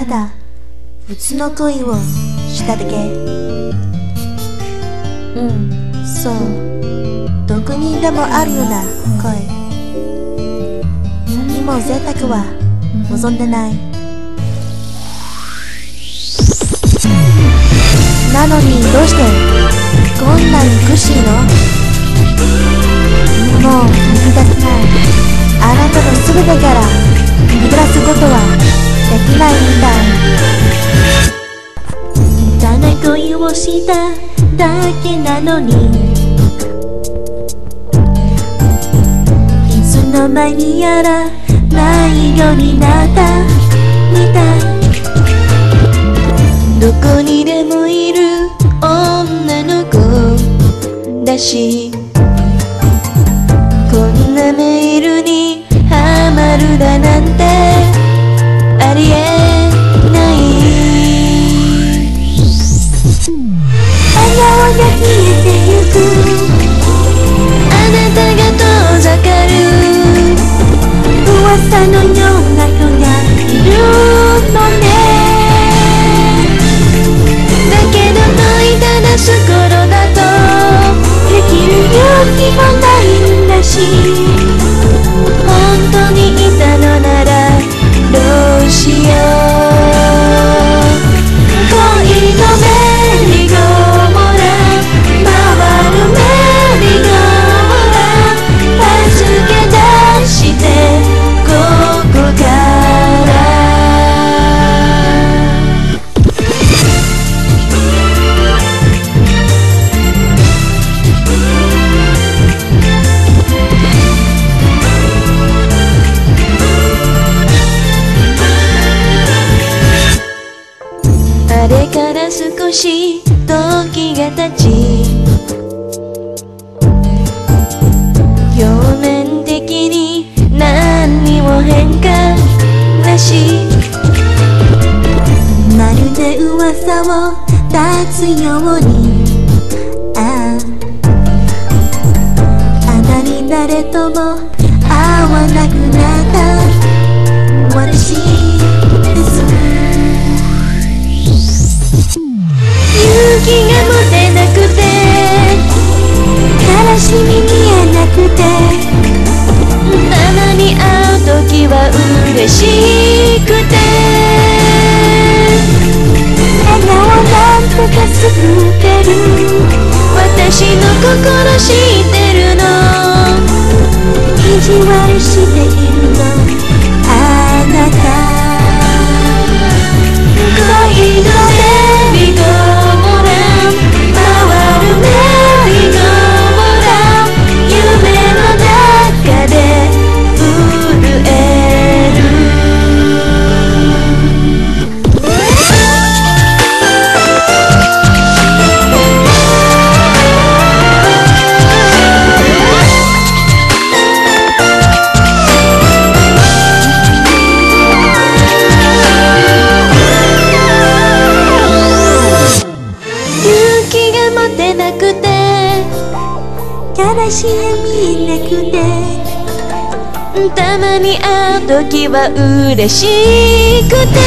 ただ別の恋をしただけ。うん、そう、どこにでもあるような恋にも贅沢は望んでない。なのにどうしてこんなに苦しいの？もう見たくない。あなたのすべてから見下すことはできないんだ。無駄な恋をしただけなのに、いつの間にやらないようになったみたい。どこにでもいる女の子だし、こんなメールにハマるだなんてありえない。笑顔が消えてゆく、あなたが遠ざかる噂のような子がいるのね。心だとできる勇気もないんだし、本当にいたのならどうしよう。恋のメリーゴーラン回るメリーゴーラン、助け出してここから少し時が経ち、表面的に何にも変化なし、まるで噂を立つように、あまり誰とも会わなくなった私が持てなくて、悲しみ見えなくて、たまに会う時は嬉しくて、笑顔なんてかすってる、私の心知ってるの、意地悪しているのあなた。恋のメリーゴー「メリーゴーラン」「夢の中で震える」「勇気が持てなくて」悲しみなくて、たまに会う時は嬉しくて、